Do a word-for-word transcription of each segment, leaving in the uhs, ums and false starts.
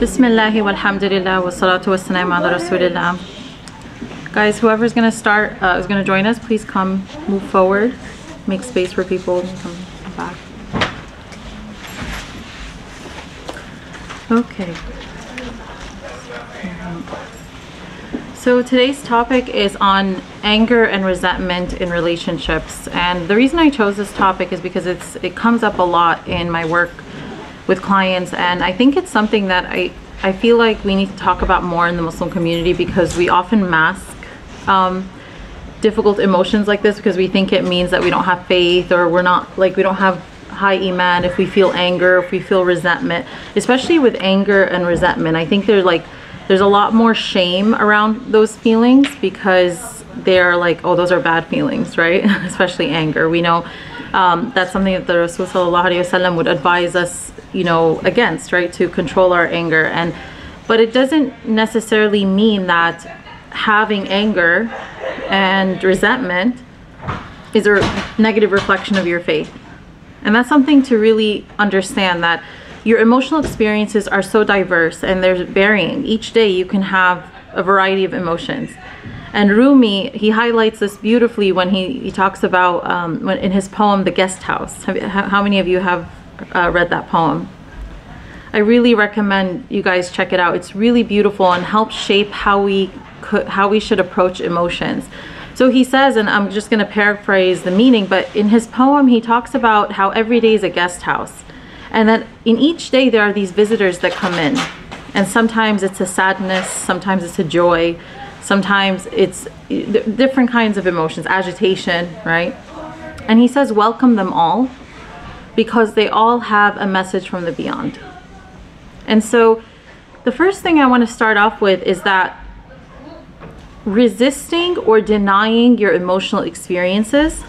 Bismillahi walhamdulillah wa salatu wa salam ala Rasulillah. Guys, whoever's going to start, uh, is going to join us, please come move forward. Make space for people to come back. Okay. So today's topic is on anger and resentment in relationships. And the reason I chose this topic is because it's it comes up a lot in my work with clients, and I think it's something that I, I feel like we need to talk about more in the Muslim community, because we often mask um, difficult emotions like this because we think it means that we don't have faith, or we're not, like, we don't have high iman if we feel anger, if we feel resentment. Especially with anger and resentment, I think there's like there's a lot more shame around those feelings, because they're like, oh, those are bad feelings, right? Especially anger. We know um, that's something that the Rasul sallallahu alayhi wa sallam would advise us, you know, against, right? To control our anger. And but it doesn't necessarily mean that having anger and resentment is a negative reflection of your faith. And that's something to really understand, that your emotional experiences are so diverse and they're varying. Each day you can have a variety of emotions. And Rumi, he highlights this beautifully when he, he talks about, um, when, in his poem, The Guest House. Have, how many of you have uh, read that poem? I really recommend you guys check it out. It's really beautiful and helps shape how we, could, how we should approach emotions. So he says, and I'm just gonna paraphrase the meaning, but in his poem, he talks about how every day is a guest house. And that in each day there are these visitors that come in, and sometimes it's a sadness, sometimes it's a joy, sometimes it's different kinds of emotions, agitation, right? And he says, welcome them all, because they all have a message from the beyond. And so the first thing I want to start off with is that resisting or denying your emotional experiences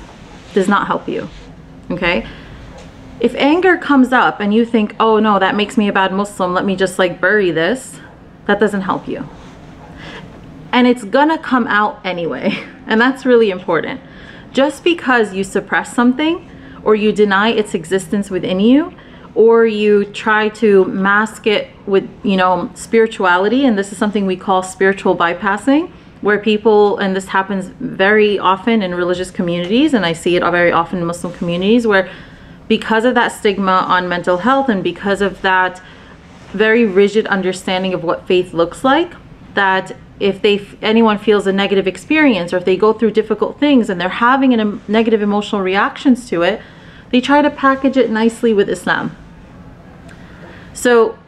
does not help you, okay? If anger comes up and you think, oh no, that makes me a bad Muslim, let me just like bury this, that doesn't help you. And it's gonna come out anyway. And that's really important. Just because you suppress something, or you deny its existence within you, or you try to mask it with, you know, spirituality, and this is something we call spiritual bypassing, where people, and this happens very often in religious communities, and I see it very often in Muslim communities, where because of that stigma on mental health and because of that very rigid understanding of what faith looks like, that if they anyone feels a negative experience, or if they go through difficult things and they're having an, a negative emotional reactions to it, they try to package it nicely with Islam. So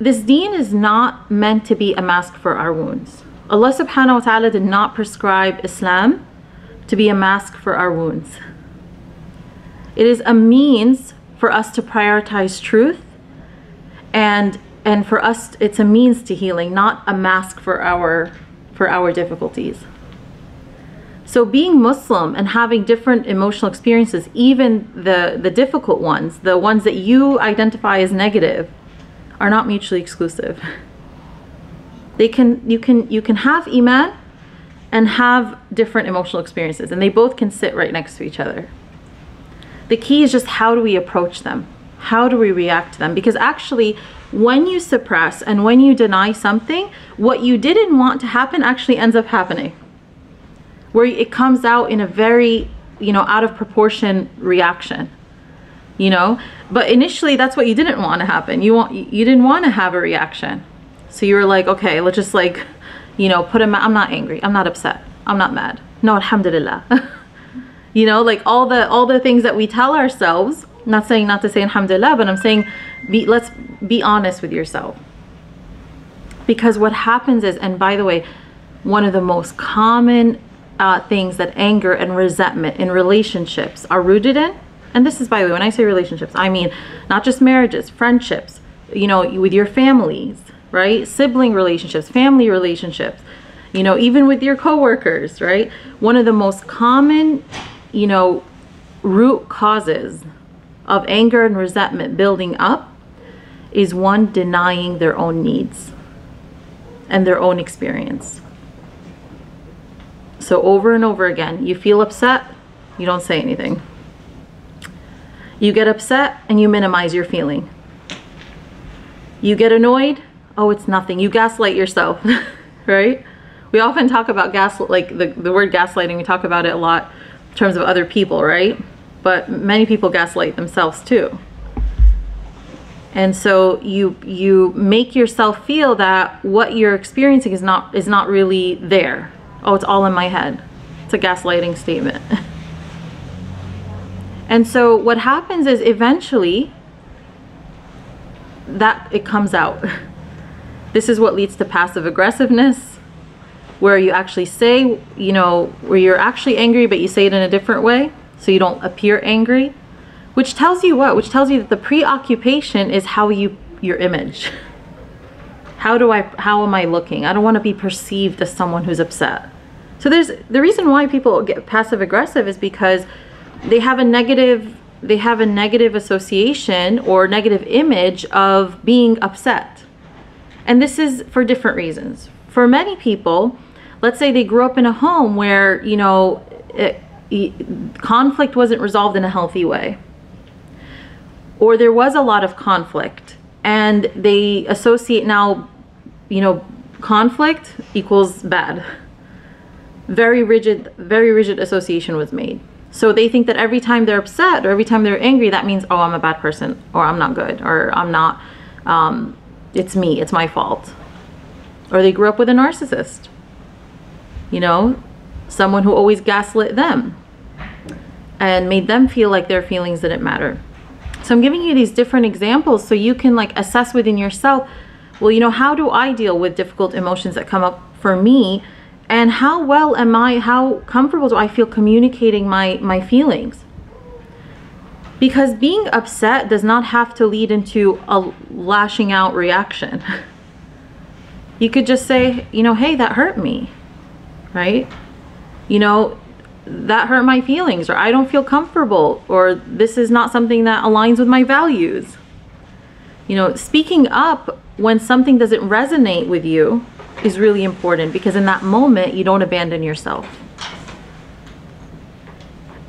this deen is not meant to be a mask for our wounds. Allah subhanahu wa ta'ala did not prescribe Islam to be a mask for our wounds. It is a means for us to prioritize truth, and and for us, it's a means to healing, not a mask for our for our difficulties. So being Muslim and having different emotional experiences, even the, the difficult ones, the ones that you identify as negative, are not mutually exclusive. They can you can you can have iman and have different emotional experiences, and they both can sit right next to each other. The key is just, how do we approach them? How do we react to them? Because actually, when you suppress and when you deny something, what you didn't want to happen actually ends up happening, where it comes out in a very, you know, out of proportion reaction, you know? But initially, that's what you didn't want to happen. You want, you didn't want to have a reaction. So you were like, okay, let's just like, you know, put him out. I'm not angry. I'm not upset. I'm not mad. No, alhamdulillah. You know, like all the all the things that we tell ourselves. I'm not saying not to say alhamdulillah, but I'm saying be, let's be honest with yourself. Because what happens is, and by the way, one of the most common uh, things that anger and resentment in relationships are rooted in, and this is, by the way, when I say relationships, I mean not just marriages, friendships, you know, with your families, right? Sibling relationships, family relationships, you know, even with your coworkers, right? One of the most common, you know, root causes of anger and resentment building up is one denying their own needs and their own experience. So over and over again, you feel upset, you don't say anything. You get upset and you minimize your feeling. You get annoyed, oh, it's nothing. You gaslight yourself, right? We often talk about gas, like the, the word gaslighting, we talk about it a lot in terms of other people, right? But many people gaslight themselves too. And so you you make yourself feel that what you're experiencing is not is not really there. Oh, it's all in my head. It's a gaslighting statement. And so what happens is eventually that it comes out. This is what leads to passive aggressiveness, where you actually say, you know, where you're actually angry, but you say it in a different way, so you don't appear angry. Which tells you what? Which tells you that the preoccupation is how you, your image. How do I, how am I looking? I don't want to be perceived as someone who's upset. So there's, the reason why people get passive aggressive is because they have a negative, they have a negative association or negative image of being upset. And this is for different reasons. For many people, let's say they grew up in a home where, you know, it, it, conflict wasn't resolved in a healthy way. Or there was a lot of conflict, and they associate now, you know, conflict equals bad. Very rigid, very rigid association was made. So they think that every time they're upset or every time they're angry, that means, oh, I'm a bad person, or I'm not good, or I'm not, um, it's me, it's my fault. Or they grew up with a narcissist, you know, someone who always gaslit them and made them feel like their feelings didn't matter. So I'm giving you these different examples so you can like assess within yourself, well, you know, how do I deal with difficult emotions that come up for me? And how well am I, how comfortable do I feel communicating my, my feelings? Because being upset does not have to lead into a lashing out reaction. You could just say, you know, hey, that hurt me, right? You know, that hurt my feelings, or I don't feel comfortable, or this is not something that aligns with my values. You know, speaking up when something doesn't resonate with you is really important, because in that moment you don't abandon yourself.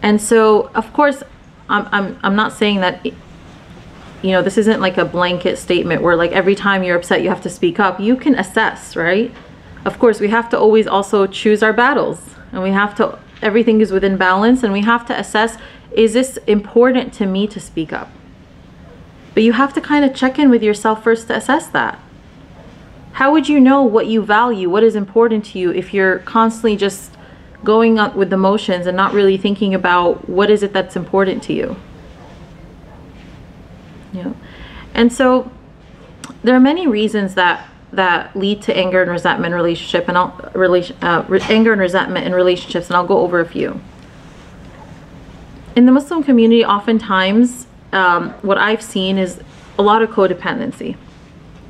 And so, of course, I'm, I'm, I'm not saying that, you know, this isn't like a blanket statement where like every time you're upset you have to speak up. You can assess, right? Of course, we have to always also choose our battles, and we have to, everything is within balance, and we have to assess, is this important to me to speak up? But you have to kind of check in with yourself first to assess that. How would you know what you value, what is important to you, if you're constantly just going up with the motions and not really thinking about what is it that's important to you? You know? And so there are many reasons that that lead to anger and resentment relationship and I'll relation uh, re anger and resentment in relationships, and I'll go over a few. In the Muslim community, oftentimes um, what I've seen is a lot of codependency,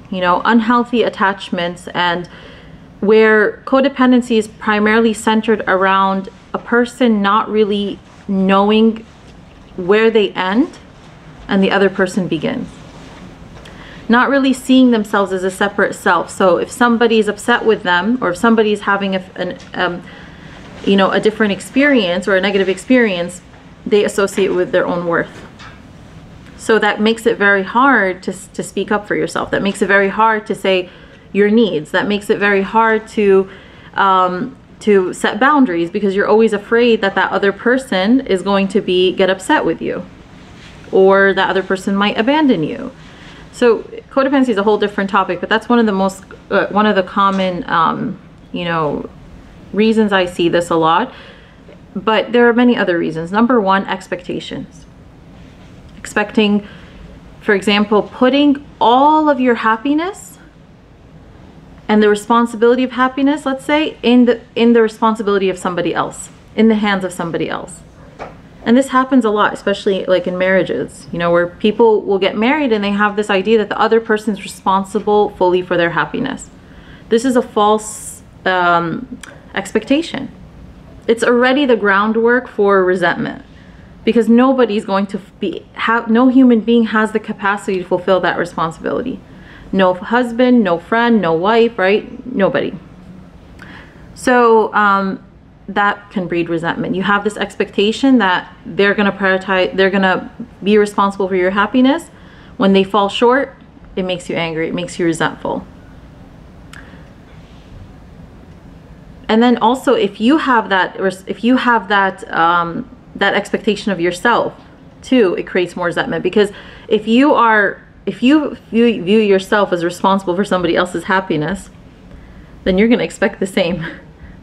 you know, unhealthy attachments, and where codependency is primarily centered around a person not really knowing where they end and the other person begins. Not really seeing themselves as a separate self. So if somebody's upset with them, or if somebody's having a, an, um, you know, a different experience or a negative experience, they associate with their own worth. So that makes it very hard to, to speak up for yourself. That makes it very hard to say your needs. That makes it very hard to, um, to set boundaries, because you're always afraid that that other person is going to be, get upset with you, or that other person might abandon you. So codependency is a whole different topic, but that's one of the most, uh, one of the common, um, you know, reasons I see this a lot. But there are many other reasons. Number one, expectations. Expecting, for example, putting all of your happiness and the responsibility of happiness, let's say, in the, in the responsibility of somebody else, in the hands of somebody else. And this happens a lot, especially like in marriages, you know, where people will get married and they have this idea that the other person's responsible fully for their happiness. This is a false um, expectation. It's already the groundwork for resentment, because nobody's going to be, have, no human being has the capacity to fulfill that responsibility. No husband, no friend, no wife, right? Nobody. So, um, that can breed resentment. You have this expectation that they're going to prioritize, they're going to be responsible for your happiness. When they fall short, it makes you angry, it makes you resentful. And then also, if you have that, if you have that, um, that expectation of yourself too, it creates more resentment. Because if you are, if you view, view yourself as responsible for somebody else's happiness, then you're going to expect the same.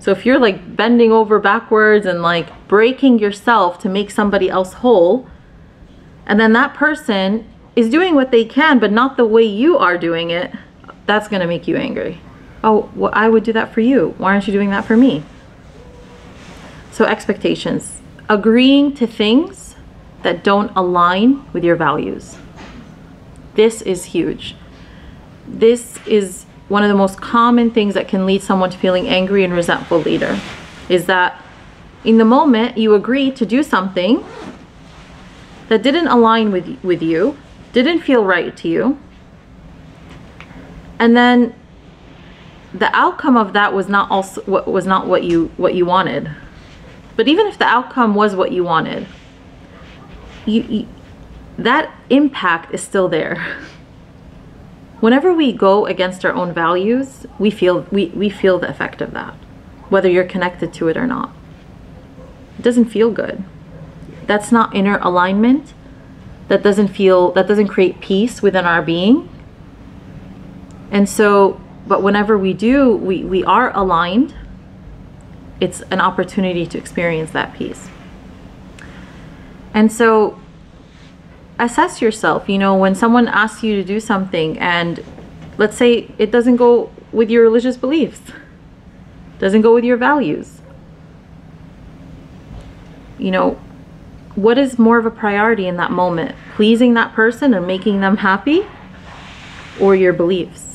So if you're like bending over backwards and like breaking yourself to make somebody else whole, and then that person is doing what they can, but not the way you are doing it, that's going to make you angry. Oh, well, I would do that for you. Why aren't you doing that for me? So expectations. Agreeing to things that don't align with your values. This is huge. This is one of the most common things that can lead someone to feeling angry and resentful later, is that in the moment you agree to do something that didn't align with, with you, didn't feel right to you, and then the outcome of that was not also what was not what you what you wanted. But even if the outcome was what you wanted, you, you that impact is still there. Whenever we go against our own values, we feel we we feel the effect of that, whether you're connected to it or not. It doesn't feel good. That's not inner alignment. That doesn't feel that doesn't create peace within our being. And so, but whenever we do, we, we are aligned, it's an opportunity to experience that peace. And so assess yourself. You know, when someone asks you to do something and let's say it doesn't go with your religious beliefs, doesn't go with your values, you know, what is more of a priority in that moment? Pleasing that person and making them happy, or your beliefs?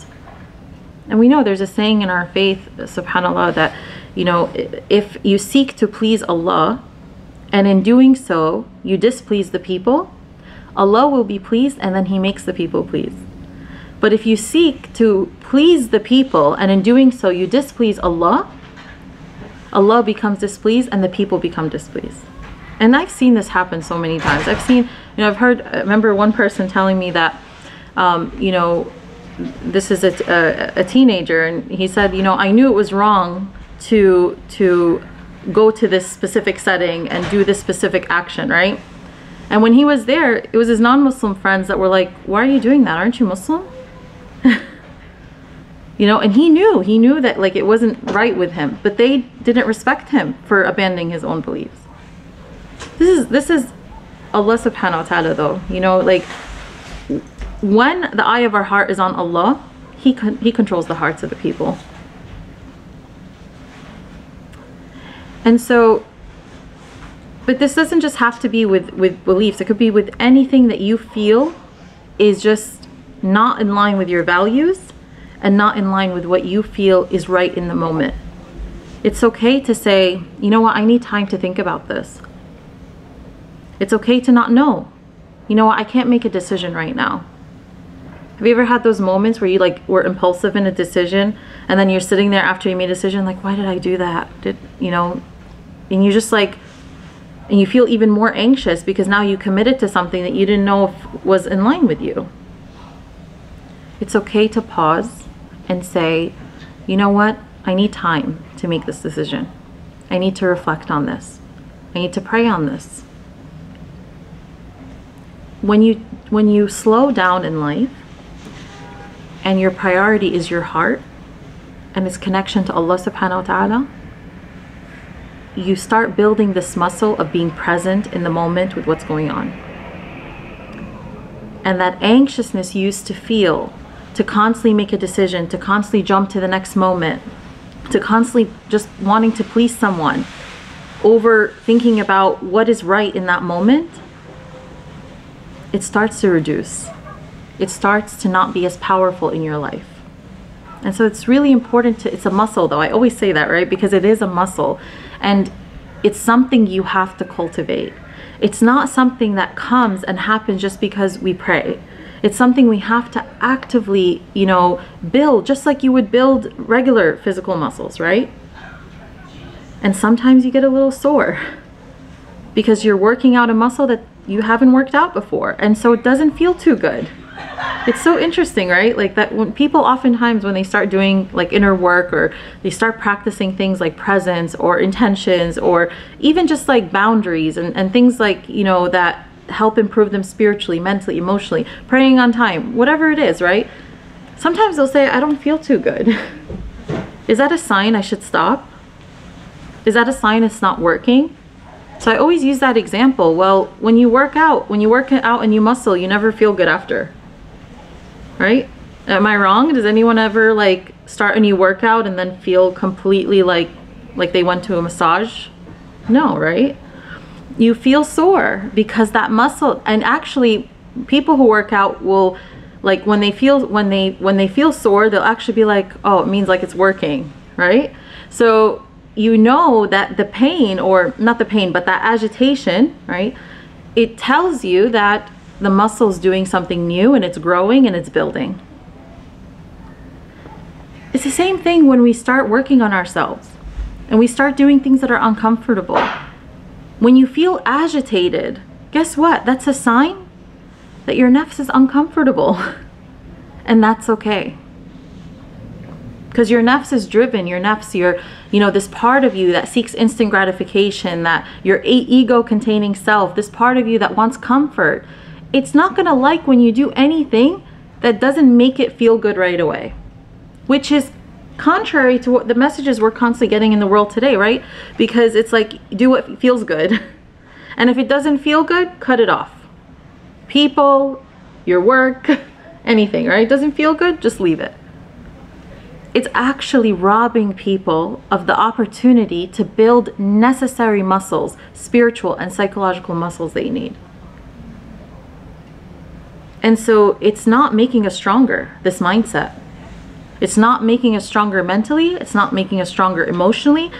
And we know there's a saying in our faith, subhanAllah, that, you know, if you seek to please Allah, and in doing so, you displease the people, Allah will be pleased, and then He makes the people pleased. But if you seek to please the people, and in doing so, you displease Allah, Allah becomes displeased, and the people become displeased. And I've seen this happen so many times. I've seen, you know, I've heard, I remember one person telling me that, um, you know, this is a, a, a teenager, and he said, you know, I knew it was wrong to to go to this specific setting and do this specific action, right? And when he was there, it was his non-Muslim friends that were like, why are you doing that? Aren't you Muslim? You know, and he knew, he knew that like it wasn't right with him, but they didn't respect him for abandoning his own beliefs. This is, this is Allah subhanahu wa ta'ala though, you know, like, when the eye of our heart is on Allah, He con He controls the hearts of the people. And so, but this doesn't just have to be with, with beliefs. It could be with anything that you feel is just not in line with your values and not in line with what you feel is right in the moment. It's okay to say, you know what, I need time to think about this. It's okay to not know. You know what, I can't make a decision right now. Have you ever had those moments where you like were impulsive in a decision, and then you're sitting there after you made a decision like, why did I do that? Did you know? And you just like, and you feel even more anxious because now you committed to something that you didn't know if was in line with you. It's okay to pause and say, you know what? I need time to make this decision. I need to reflect on this. I need to pray on this. When you when you slow down in life, and your priority is your heart and its connection to Allah subhanahu wa ta'ala, you start building this muscle of being present in the moment with what's going on. And that anxiousness you used to feel, to constantly make a decision, to constantly jump to the next moment, to constantly just wanting to please someone, over thinking about what is right in that moment, it starts to reduce. It starts to not be as powerful in your life. And so it's really important to, it's a muscle though, I always say that, right? Because it is a muscle, and it's something you have to cultivate. It's not something that comes and happens just because we pray. It's something we have to actively, you know, build, just like you would build regular physical muscles, right? And sometimes you get a little sore because you're working out a muscle that you haven't worked out before, and so it doesn't feel too good. It's so interesting, right? Like that when people oftentimes when they start doing like inner work, or they start practicing things like presence or intentions, or even just like boundaries and, and things like, you know, that help improve them spiritually, mentally, emotionally, praying on time, whatever it is, right? Sometimes they'll say, I don't feel too good. Is that a sign I should stop? Is that a sign it's not working? So I always use that example. Well, when you work out, when you work out and you muscle, you never feel good after. Right? Am I wrong? Does anyone ever like start a new workout and then feel completely like like they went to a massage? No, right? You feel sore because that muscle, and actually people who work out will like when they feel when they when they feel sore, they'll actually be like, oh, it means like it's working, right? So you know that the pain, or not the pain, but that agitation, right? It tells you that the muscle's doing something new and it's growing and it's building. It's the same thing when we start working on ourselves and we start doing things that are uncomfortable. When you feel agitated, guess what? That's a sign that your nafs is uncomfortable, and that's okay. Because your nafs is driven, your nafs, your, you know, this part of you that seeks instant gratification, that your ego-containing self, this part of you that wants comfort, it's not gonna like when you do anything that doesn't make it feel good right away, which is contrary to what the messages we're constantly getting in the world today, right? Because it's like, do what feels good. And if it doesn't feel good, cut it off. People, your work, anything, right? It doesn't feel good, just leave it. It's actually robbing people of the opportunity to build necessary muscles, spiritual and psychological muscles they need. And so it's not making us stronger, this mindset. It's not making us stronger mentally. It's not making us stronger emotionally.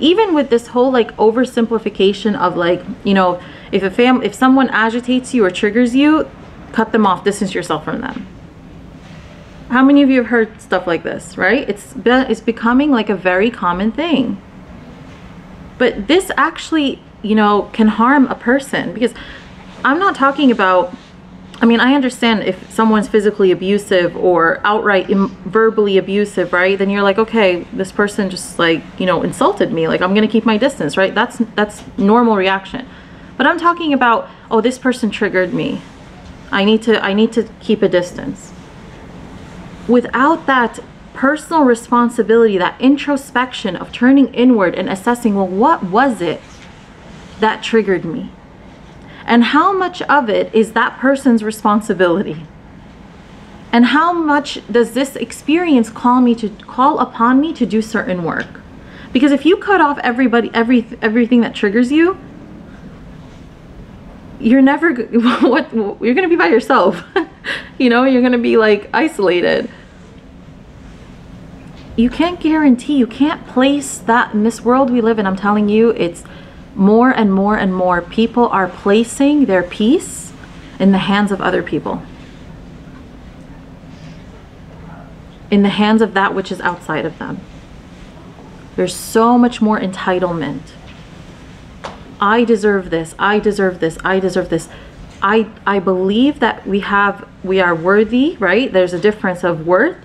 Even with this whole like oversimplification of like, you know, if a fam if someone agitates you or triggers you, cut them off, distance yourself from them. How many of you have heard stuff like this, right? It's been, it's becoming like a very common thing. But this actually, you know, can harm a person, because I'm not talking about, I mean, I understand if someone's physically abusive or outright verbally abusive, right? Then you're like, okay, this person just like, you know, insulted me. Like, I'm going to keep my distance, right? That's that's normal reaction. But I'm talking about, oh, this person triggered me. I need to I need to keep a distance. Without that personal responsibility, that introspection of turning inward and assessing, well, what was it that triggered me? And how much of it is that person's responsibility? And how much does this experience call me to call upon me to do certain work? Because if you cut off everybody, every everything that triggers you, you're never what you're going to be by yourself. You know, you're going to be like isolated. You can't guarantee, you can't place that in this world we live in. I'm telling you, it's more and more and more people are placing their peace in the hands of other people, in the hands of that which is outside of them. There's so much more entitlement. I deserve this, I deserve this, I deserve this. I, I believe that we have, we are worthy, right? There's a difference of worth,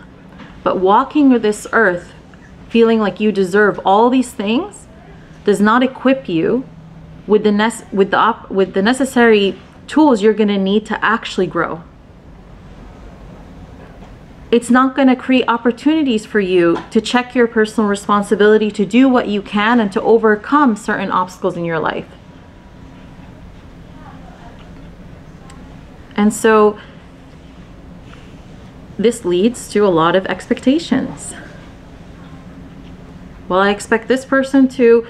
but walking with this earth, feeling like you deserve all these things, does not equip you with the nece- with the op- with the necessary tools you're going to need to actually grow. It's not going to create opportunities for you to check your personal responsibility, to do what you can, and to overcome certain obstacles in your life. And so this leads to a lot of expectations. Well, I expect this person to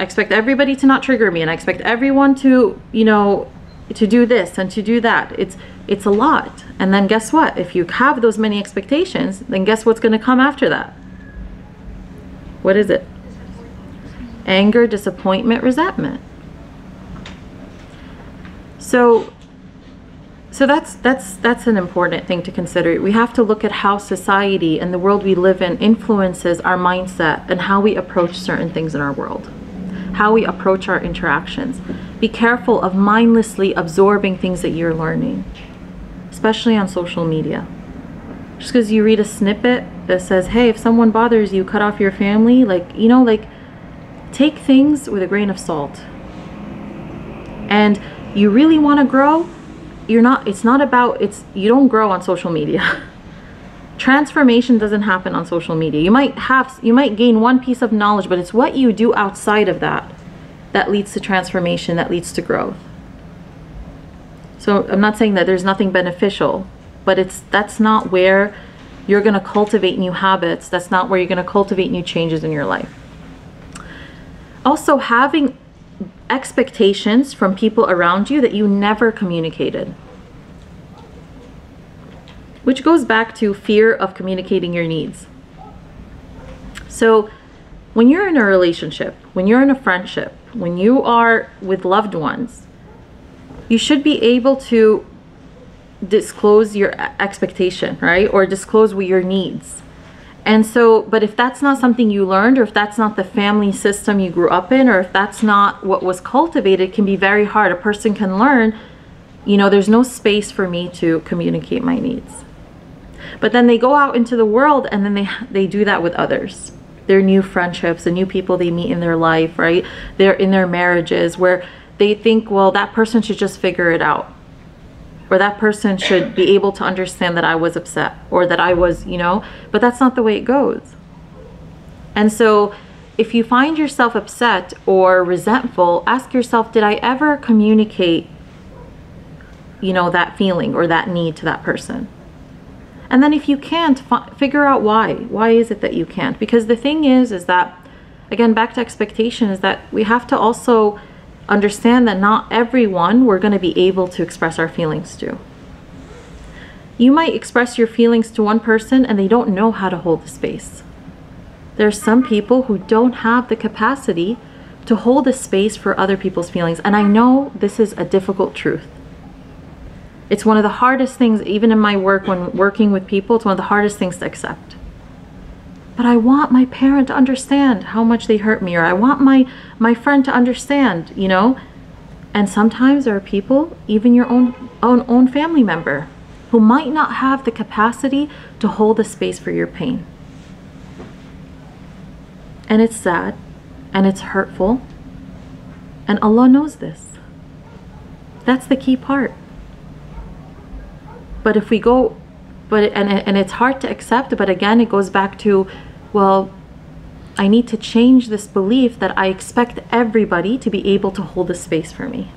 I expect everybody to not trigger me, and I expect everyone to, you know, to do this and to do that. It's it's a lot. And then guess what? If you have those many expectations, then guess what's going to come after that? What is it? Anger, disappointment, resentment. So so that's that's that's an important thing to consider. We have to look at how society and the world we live in influences our mindset and how we approach certain things in our world, how we approach our interactions. Be careful of mindlessly absorbing things that you're learning, especially on social media. Just because you read a snippet that says, hey, if someone bothers you, cut off your family, like, you know, like, take things with a grain of salt. And you really want to grow, you're not, it's not about, it's, you don't grow on social media. Transformation doesn't happen on social media. You might have, you might gain one piece of knowledge, but it's what you do outside of that that leads to transformation, that leads to growth. So I'm not saying that there's nothing beneficial, but it's, that's not where you're going to cultivate new habits. That's not where you're going to cultivate new changes in your life. Also, having expectations from people around you that you never communicated, which goes back to fear of communicating your needs. So when you're in a relationship, when you're in a friendship, when you are with loved ones, you should be able to disclose your expectation, right? Or disclose what your needs. And so, but if that's not something you learned, or if that's not the family system you grew up in, or if that's not what was cultivated, it can be very hard. A person can learn, you know, there's no space for me to communicate my needs. But then they go out into the world, and then they, they do that with others. Their new friendships, the new people they meet in their life, right? They're in their marriages, where they think, well, that person should just figure it out. Or that person should be able to understand that I was upset, or that I was, you know, but that's not the way it goes. And so if you find yourself upset or resentful, ask yourself, did I ever communicate, you know, that feeling or that need to that person? And then if you can't, figure out why. Why is it that you can't? Because the thing is, is that, again, back to expectation, is that we have to also understand that not everyone we're going to be able to express our feelings to. You might express your feelings to one person and they don't know how to hold the space. There are some people who don't have the capacity to hold the space for other people's feelings. And I know this is a difficult truth. It's one of the hardest things, even in my work, when working with people, it's one of the hardest things to accept. But I want my parent to understand how much they hurt me, or I want my, my friend to understand, you know? And sometimes there are people, even your own, own, own family member, who might not have the capacity to hold a space for your pain. And it's sad, and it's hurtful, and Allah knows this. That's the key part. But if we go, but and, and it's hard to accept, but again, it goes back to, well, I need to change this belief that I expect everybody to be able to hold a space for me,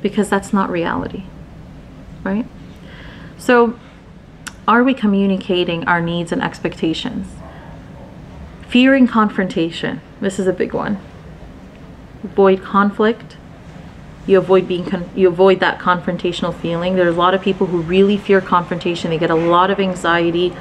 because that's not reality, right? So are we communicating our needs and expectations? Fearing confrontation. This is a big one. Avoid conflict. You avoid being con you avoid that confrontational feeling. There's a lot of people who really fear confrontation. They get a lot of anxiety,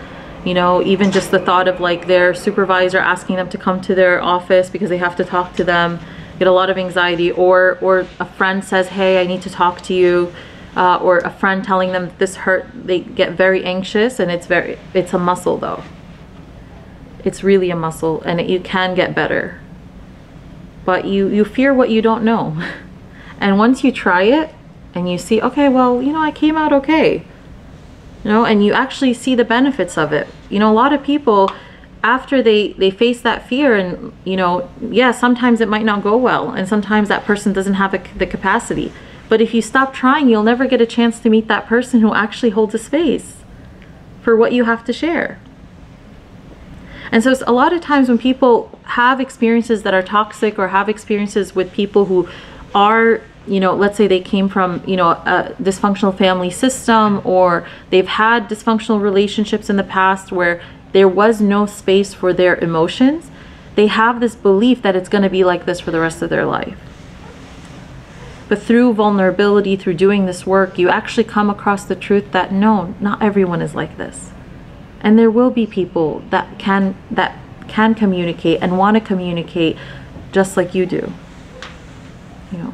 you know, even just the thought of like their supervisor asking them to come to their office because they have to talk to them. Get a lot of anxiety, or or a friend says, hey, I need to talk to you, uh, or a friend telling them this hurt. They get very anxious, and it's very it's a muscle though. It's really a muscle, and it, you can get better, but you you fear what you don't know. And once you try it and you see, okay, well, you know, I came out okay, you know, and you actually see the benefits of it. You know, a lot of people, after they, they face that fear and, you know, yeah, sometimes it might not go well. And sometimes that person doesn't have a, the capacity. But if you stop trying, you'll never get a chance to meet that person who actually holds a space for what you have to share. And so it's a lot of times when people have experiences that are toxic, or have experiences with people who are, you know, let's say they came from, you know, a dysfunctional family system, or they've had dysfunctional relationships in the past where there was no space for their emotions, they have this belief that it's going to be like this for the rest of their life. But through vulnerability, through doing this work, you actually come across the truth that no, not everyone is like this. And there will be people that can, that can communicate and want to communicate just like you do. You know,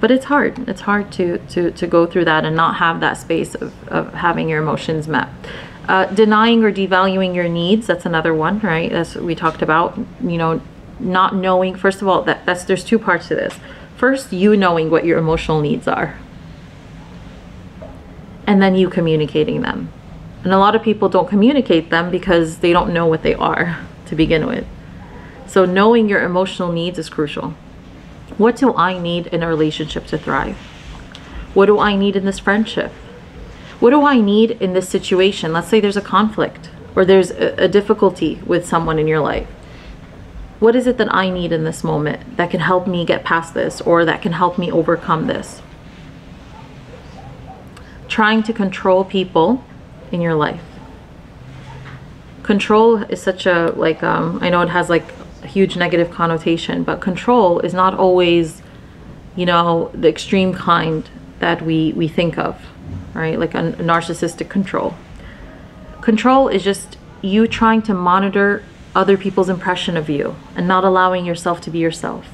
but it's hard. It's hard to, to, to go through that and not have that space of, of having your emotions met. Uh, denying or devaluing your needs. That's another one, right? That's what we talked about, you know, not knowing. First of all, that that's, there's two parts to this. First, you knowing what your emotional needs are. and then you communicating them. And a lot of people don't communicate them because they don't know what they are to begin with. So knowing your emotional needs is crucial. What do I need in a relationship to thrive? What do I need in this friendship? What do I need in this situation? Let's say there's a conflict or there's a, a difficulty with someone in your life. What is it that I need in this moment that can help me get past this, or that can help me overcome this? Trying to control people in your life. Control is such a, like, um, I know it has like a huge negative connotation, but control is not always, you know, the extreme kind that we, we think of, right? Like a, a narcissistic control. Control is just you trying to monitor other people's impression of you and not allowing yourself to be yourself.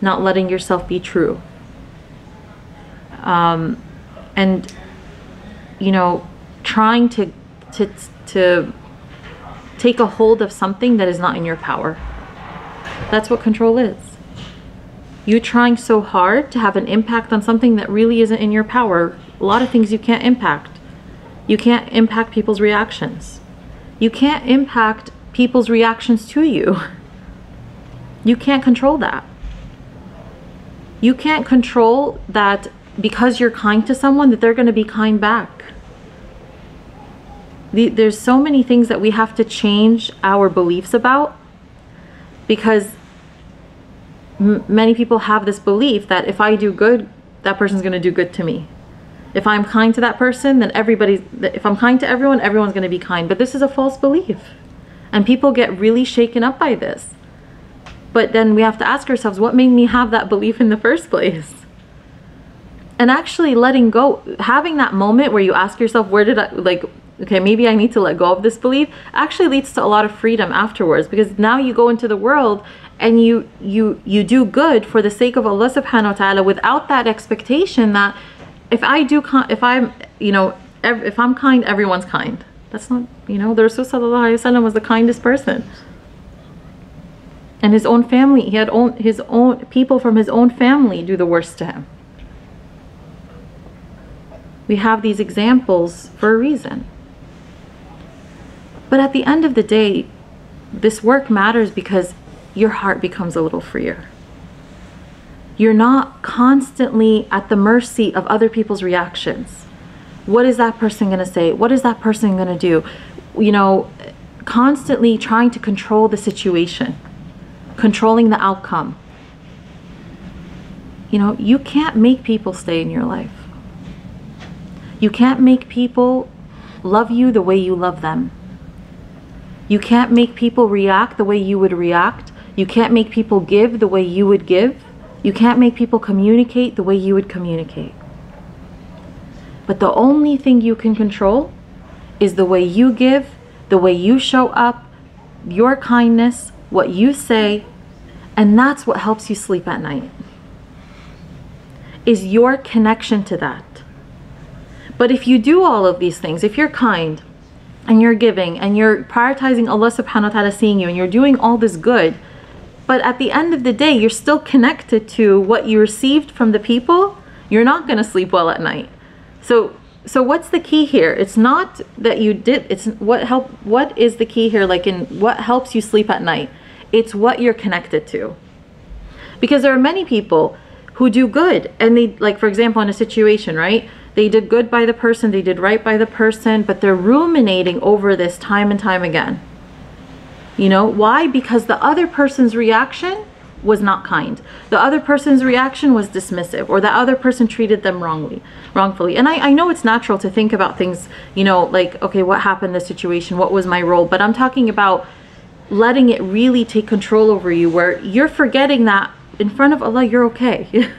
Not letting yourself be true. Um, and, you know, trying to, to, to take a hold of something that is not in your power. That's what control is. You trying so hard to have an impact on something that really isn't in your power. A lot of things you can't impact. You can't impact people's reactions. You can't impact people's reactions to you. You can't control that. You can't control that because you're kind to someone that they're going to be kind back. The, there's so many things that we have to change our beliefs about, because many people have this belief that if I do good, that person's going to do good to me. If I'm kind to that person, then everybody's, if I'm kind to everyone, everyone's going to be kind. But this is a false belief. And people get really shaken up by this. But then we have to ask ourselves, what made me have that belief in the first place? And actually letting go, having that moment where you ask yourself, where did I, like, okay, maybe I need to let go of this belief, actually leads to a lot of freedom afterwards, because now you go into the world and you you you do good for the sake of Allah subhanahu wa ta'ala, without that expectation that if I do, if I'm, you know, if I'm kind, everyone's kind. That's not, you know, the Rasul sallallahu alayhi wa sallam was the kindest person. And his own family, he had own, his own people from his own family do the worst to him. We have these examples for a reason. But at the end of the day, this work matters because your heart becomes a little freer. You're not constantly at the mercy of other people's reactions. What is that person going to say? What is that person going to do? You know, constantly trying to control the situation, controlling the outcome. You know, you can't make people stay in your life. You can't make people love you the way you love them. You can't make people react the way you would react. You can't make people give the way you would give. You can't make people communicate the way you would communicate. But the only thing you can control is the way you give, the way you show up, your kindness, what you say, and that's what helps you sleep at night, is your connection to that. But if you do all of these things, if you're kind and you're giving and you're prioritizing Allah subhanahu wa ta'ala seeing you and you're doing all this good, but at the end of the day, you're still connected to what you received from the people, you're not going to sleep well at night. So, so what's the key here? It's not that you did, it's what help, what is the key here? Like in what helps you sleep at night? It's what you're connected to. Because there are many people who do good and they, like for example, in a situation, right? They did good by the person, they did right by the person, but they're ruminating over this time and time again. You know, why? Because the other person's reaction was not kind. The other person's reaction was dismissive, or the other person treated them wrongly, wrongfully. And I, I know it's natural to think about things, you know, like, okay, what happened in this situation? What was my role? But I'm talking about letting it really take control over you, where you're forgetting that in front of Allah, you're okay.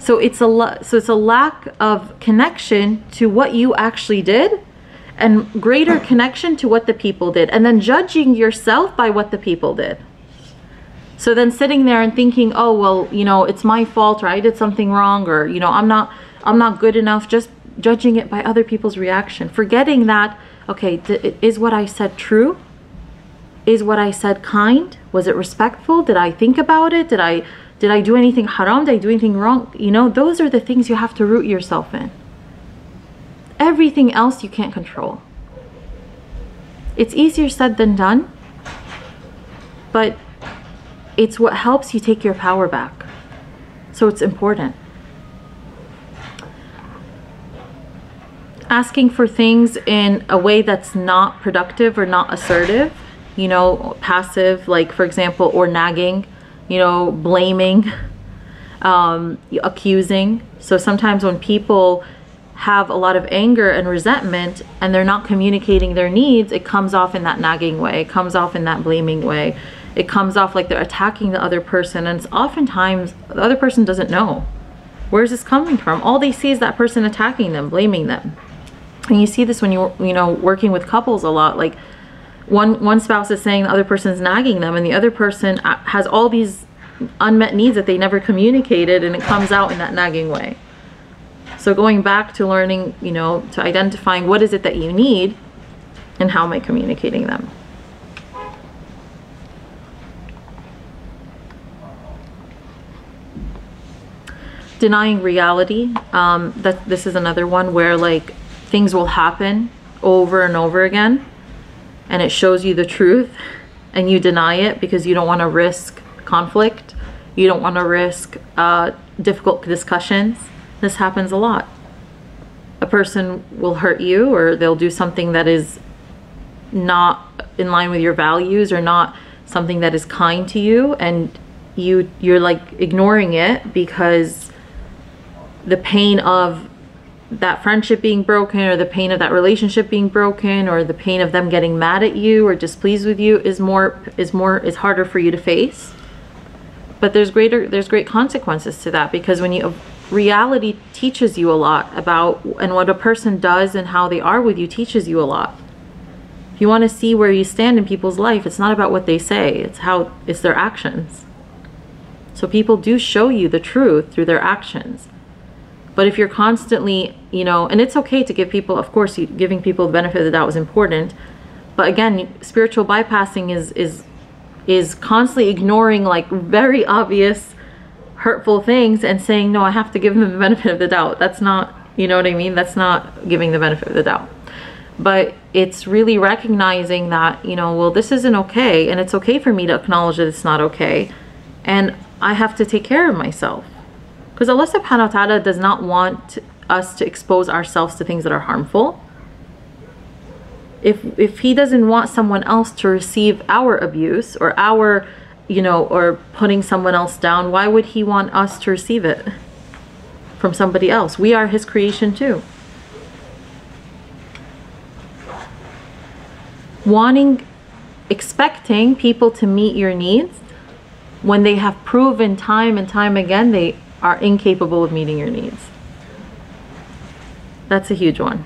So it's a so it's a lack of connection to what you actually did, and greater connection to what the people did, and then judging yourself by what the people did. So then sitting there and thinking, oh, well, you know, it's my fault, or I did something wrong, or, you know, I'm not, I'm not good enough, just judging it by other people's reaction, forgetting that, okay, th- is what I said true? Is what I said kind? Was it respectful? Did I think about it? Did I did I do anything haram? Did I do anything wrong? You know, those are the things you have to root yourself in. Everything else you can't control. It's easier said than done, but it's what helps you take your power back. So it's important. Asking for things in a way that's not productive or not assertive, you know, passive, like for example, or nagging, you know, blaming, um, accusing. So sometimes when people have a lot of anger and resentment and they're not communicating their needs, it comes off in that nagging way, it comes off in that blaming way, it comes off like they're attacking the other person, and it's oftentimes the other person doesn't know where's this coming from. All they see is that person attacking them, blaming them. And you see this when you you know working with couples a lot, like one one spouse is saying the other person's nagging them, and the other person has all these unmet needs that they never communicated, and it comes out in that nagging way. So going back to learning, you know, to identifying what is it that you need and how am I communicating them. Denying reality, um, that this is another one where like things will happen over and over again and it shows you the truth and you deny it because you don't want to risk conflict, you don't want to risk uh, difficult discussions. This happens a lot. A person will hurt you or they'll do something that is not in line with your values or not something that is kind to you, and you you're like ignoring it because the pain of that friendship being broken or the pain of that relationship being broken or the pain of them getting mad at you or displeased with you is more is more is harder for you to face. But there's greater there's great consequences to that, because when you reality teaches you a lot about, and what a person does and how they are with you teaches you a lot. If you want to see where you stand in people's life, it's not about what they say, it's how it's their actions. So people do show you the truth through their actions. But if you're constantly, you know, and it's okay to give people, of course, you, giving people the benefit of the doubt was important. But again, spiritual bypassing is is is constantly ignoring like very obvious hurtful things and saying, no, I have to give them the benefit of the doubt. That's not, you know what I mean? That's not giving the benefit of the doubt. But it's really recognizing that, you know, well, this isn't okay. And it's okay for me to acknowledge that it's not okay. And I have to take care of myself. Because Allah subhanahu wa ta'ala does not want us to expose ourselves to things that are harmful. If, if he doesn't want someone else to receive our abuse or our, you know, or putting someone else down, why would he want us to receive it from somebody else? We are his creation too. Wanting, expecting people to meet your needs when they have proven time and time again they are incapable of meeting your needs. That's a huge one.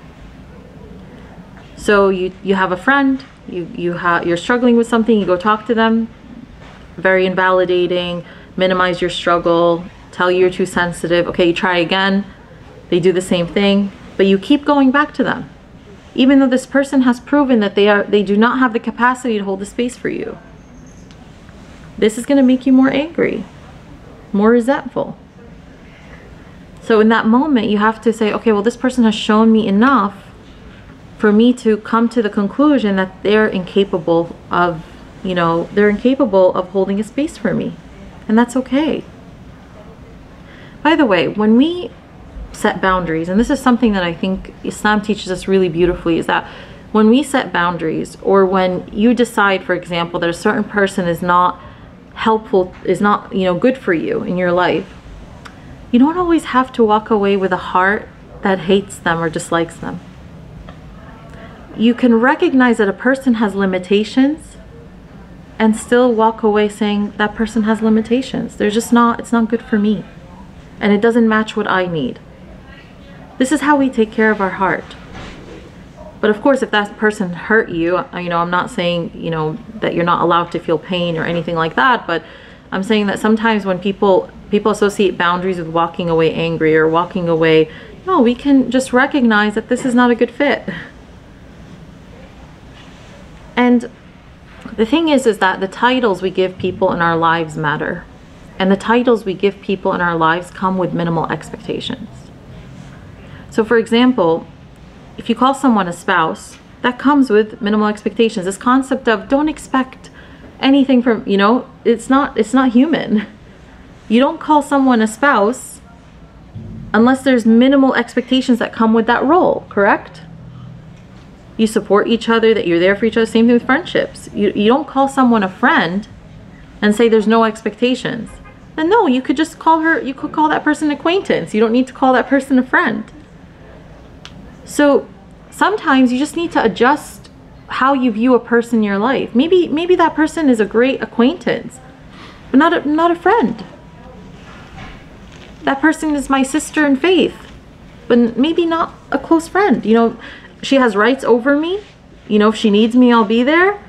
So you, you have a friend, you, you ha you're struggling with something, you go talk to them, very invalidating, minimize your struggle, tell you you're too sensitive, okay, you try again, they do the same thing, but you keep going back to them. Even though this person has proven that they are they do not have the capacity to hold the space for you. This is going to make you more angry, more resentful. So in that moment, you have to say, okay, well, this person has shown me enough for me to come to the conclusion that they're incapable of, you know, they're incapable of holding a space for me. And that's okay. By the way, when we set boundaries, and this is something that I think Islam teaches us really beautifully, is that when we set boundaries, or when you decide, for example, that a certain person is not helpful, is not, you know, good for you in your life, you don't always have to walk away with a heart that hates them or dislikes them. You can recognize that a person has limitations and still walk away saying that person has limitations. They're just not, it's not good for me. And it doesn't match what I need. This is how we take care of our heart. But of course, if that person hurt you, you know, I'm not saying, you know, that you're not allowed to feel pain or anything like that, but I'm saying that sometimes when people, people associate boundaries with walking away angry or walking away, no, we can just recognize that this is not a good fit. And The thing is, is that the titles we give people in our lives matter. And the titles we give people in our lives come with minimal expectations. So for example, if you call someone a spouse, that comes with minimal expectations. This concept of don't expect anything from, you know, it's not, it's not human. You don't call someone a spouse unless there's minimal expectations that come with that role, correct? You support each other, that you're there for each other. Same thing with friendships. You, you don't call someone a friend and say there's no expectations. Then no, you could just call her, you could call that person an acquaintance. You don't need to call that person a friend. So sometimes you just need to adjust how you view a person in your life. Maybe, maybe that person is a great acquaintance, but not a, not a friend. That person is my sister in faith, but maybe not a close friend. You know, she has rights over me. You know, if she needs me, I'll be there.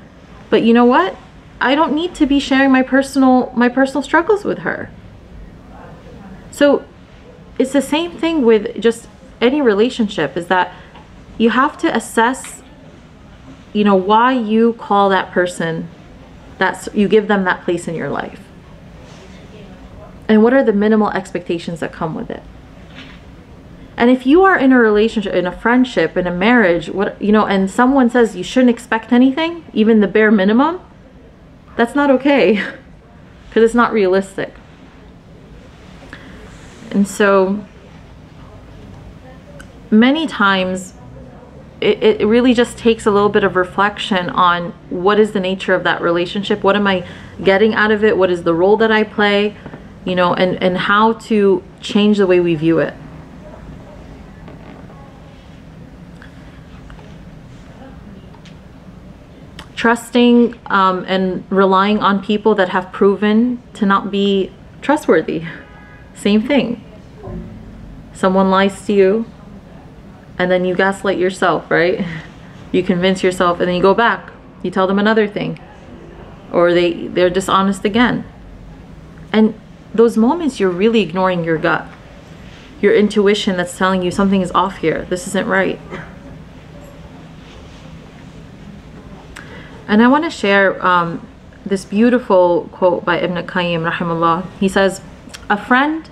But you know what? I don't need to be sharing my personal, my personal struggles with her. So it's the same thing with just any relationship, is that you have to assess, you know, why you call that person, that's, you give them that place in your life. And what are the minimal expectations that come with it? And if you are in a relationship, in a friendship, in a marriage, what, you know, and someone says you shouldn't expect anything, even the bare minimum, that's not okay, because it's not realistic. And so many times it, it really just takes a little bit of reflection on what is the nature of that relationship? What am I getting out of it? What is the role that I play? You know, and, and how to change the way we view it. Trusting um, and relying on people that have proven to not be trustworthy. Same thing. Someone lies to you and then you gaslight yourself, right? You convince yourself and then you go back. You tell them another thing. Or they, they're dishonest again. And those moments you're really ignoring your gut. Your intuition that's telling you something is off here. This isn't right. And I want to share um, this beautiful quote by Ibn Qayyim, rahimahullah. He says, "A friend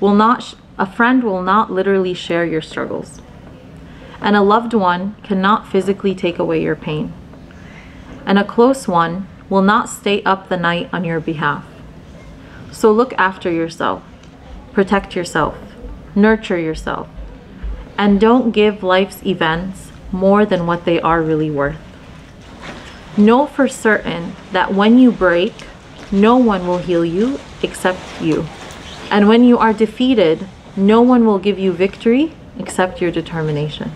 will not sh a friend will not literally share your struggles, and a loved one cannot physically take away your pain, and a close one will not stay up the night on your behalf. So look after yourself, protect yourself, nurture yourself, and don't give life's events more than what they are really worth. Know for certain that when you break, no one will heal you except you. And when you are defeated, no one will give you victory except your determination.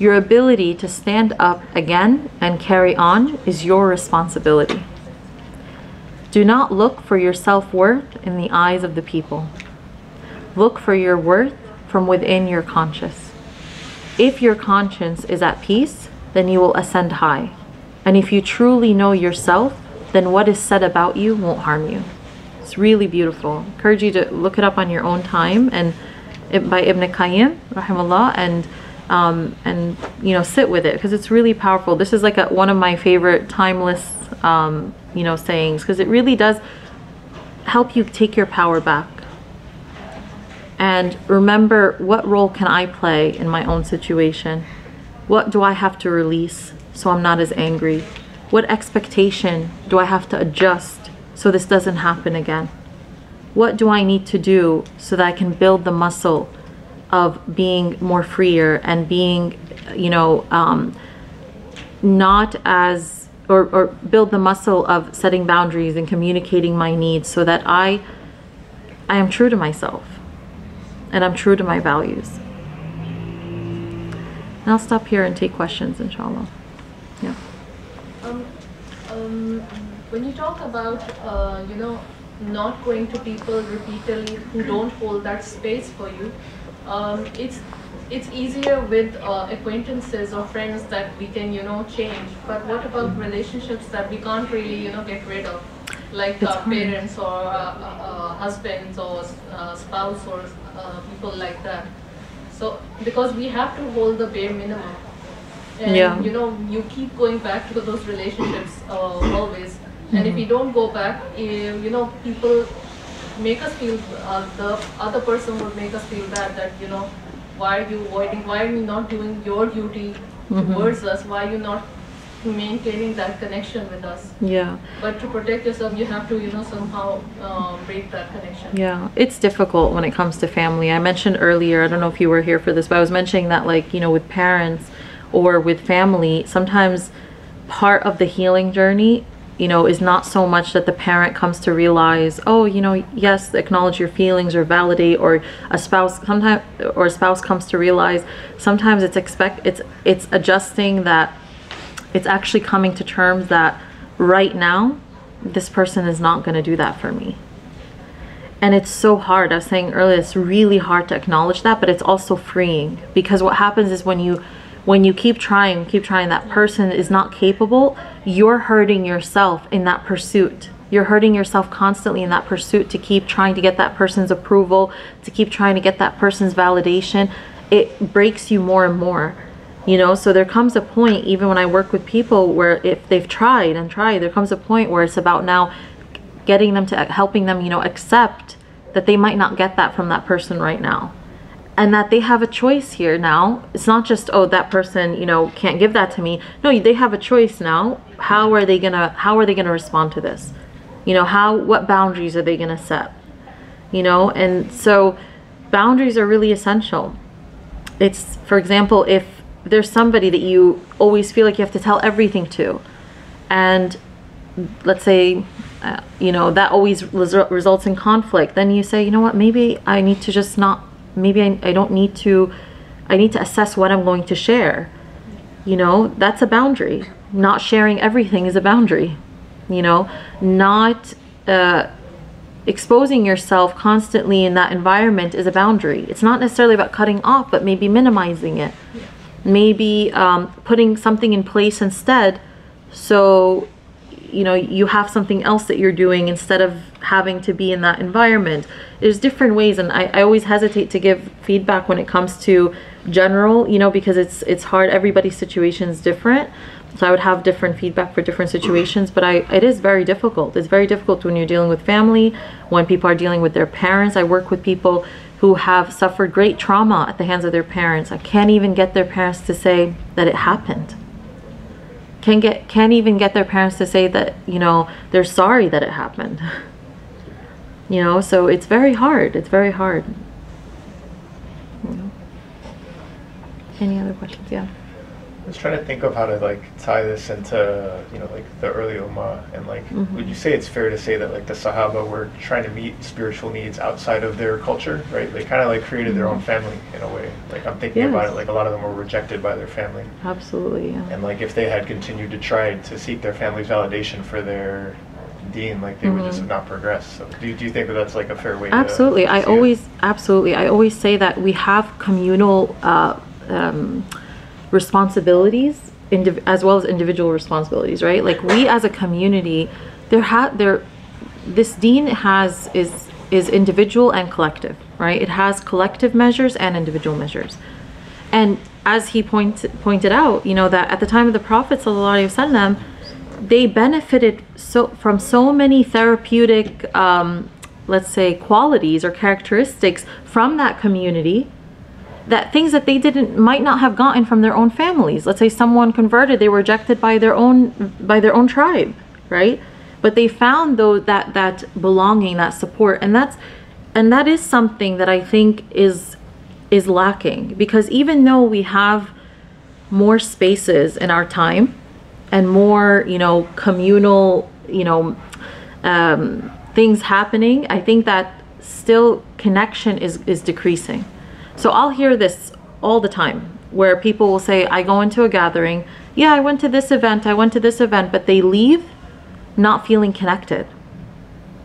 Your ability to stand up again and carry on is your responsibility. Do not look for your self-worth in the eyes of the people. Look for your worth from within your conscience. If your conscience is at peace, then you will ascend high. And if you truly know yourself, then what is said about you won't harm you." It's really beautiful. I encourage you to look it up on your own time, and by Ibn Qayyim, rahimahullah, and um, and you know, sit with it, because it's really powerful. This is like a, one of my favorite timeless um, you know, sayings, because it really does help you take your power back and remember, what role can I play in my own situation? What do I have to release so I'm not as angry? What expectation do I have to adjust so this doesn't happen again? What do I need to do so that I can build the muscle of being more freer and being, you know, um, not as, or, or build the muscle of setting boundaries and communicating my needs so that I, I am true to myself and I'm true to my values. And I'll stop here and take questions, inshallah. Yeah. Um, um, when you talk about, uh, you know, not going to people repeatedly who don't hold that space for you, um, it's it's easier with uh, acquaintances or friends that we can, you know, change. But what about relationships that we can't really, you know, get rid of, like uh, parents or uh, uh, husbands or uh, spouse or uh, people like that? So because we have to hold the bare minimum. and yeah. you know, you keep going back to those relationships uh, always. Mm-hmm. And if we don't go back, you know, people make us feel, uh, the other person would make us feel bad that, you know, why are you avoiding, why are you not doing your duty mm-hmm. towards us, why are you not maintaining that connection with us. Yeah. But to protect yourself, you have to, you know, somehow uh, break that connection. Yeah, it's difficult when it comes to family. I mentioned earlier, I don't know if you were here for this, but I was mentioning that, like, you know, with parents or with family, sometimes part of the healing journey, you know, is not so much that the parent comes to realize, oh, you know, yes, acknowledge your feelings or validate, or a spouse sometimes, or a spouse comes to realize, sometimes it's expect, it's, it's adjusting that, it's actually coming to terms that right now, this person is not going to do that for me. And it's so hard. I was saying earlier, it's really hard to acknowledge that, but it's also freeing, because what happens is when you, when you keep trying, keep trying, that person is not capable, you're hurting yourself in that pursuit. You're hurting yourself constantly in that pursuit to keep trying to get that person's approval, to keep trying to get that person's validation. It breaks you more and more. You know, so there comes a point, even when I work with people, where if they've tried and tried, there comes a point where it's about now getting them to, helping them, you know, accept that they might not get that from that person right now. And that they have a choice here now. It's not just, oh, that person, you know, can't give that to me. No, they have a choice now. How are they gonna, how are they gonna respond to this? You know, how, what boundaries are they gonna set? You know, and so boundaries are really essential. It's, for example, if there's somebody that you always feel like you have to tell everything to, and let's say uh, you know, that always res results in conflict, then you say, you know what, maybe I need to just not, maybe I, I don't need to, I need to assess what I'm going to share. You know, that's a boundary. Not sharing everything is a boundary. You know, not uh, exposing yourself constantly in that environment is a boundary. It's not necessarily about cutting off, but maybe minimizing it. Yeah. Maybe um, putting something in place instead, so you know, you have something else that you're doing instead of having to be in that environment. There's different ways, and I, I always hesitate to give feedback when it comes to general, you know, because it's it's hard. Everybody's situation is different, so I would have different feedback for different situations, but I it is very difficult. It's very difficult when you're dealing with family, when people are dealing with their parents. I work with people who have suffered great trauma at the hands of their parents. I can't even get their parents to say that it happened. Can't get, can't even get their parents to say that, you know, they're sorry that it happened. You know, so it's very hard. It's very hard. You know. Any other questions? Yeah. I was trying to think of how to like tie this into, you know, like the early Ummah, and like, mm-hmm. would you say it's fair to say that like the Sahaba were trying to meet spiritual needs outside of their culture, right? They kind of like created mm-hmm. their own family in a way. Like I'm thinking yes. about it, like a lot of them were rejected by their family. Absolutely. Yeah. And like if they had continued to try to seek their family's validation for their deen, like they mm-hmm. would just not progress. So do, do you think that that's like a fair way? Absolutely. To, to I always, it? absolutely. I always say that we have communal, uh, um, responsibilities as well as individual responsibilities, right? Like we as a community, there ha there this deen has is is individual and collective, right? It has collective measures and individual measures. And as he points pointed out, you know, that at the time of the Prophet sallallahu alayhi wa sallam, they benefited so from so many therapeutic um let's say qualities or characteristics from that community, that things that they didn't, might not have gotten from their own families. Let's say someone converted, they were rejected by their own, by their own tribe, right? But they found though that, that belonging, that support, and that's, and that is something that I think is, is lacking, because even though we have more spaces in our time and more, you know, communal, you know, um, things happening, I think that still connection is, is decreasing. So I'll hear this all the time where people will say, I go into a gathering, yeah, I went to this event, I went to this event, but they leave not feeling connected,